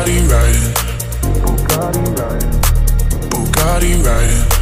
Bugatti riding. Bugatti riding. Bugatti riding.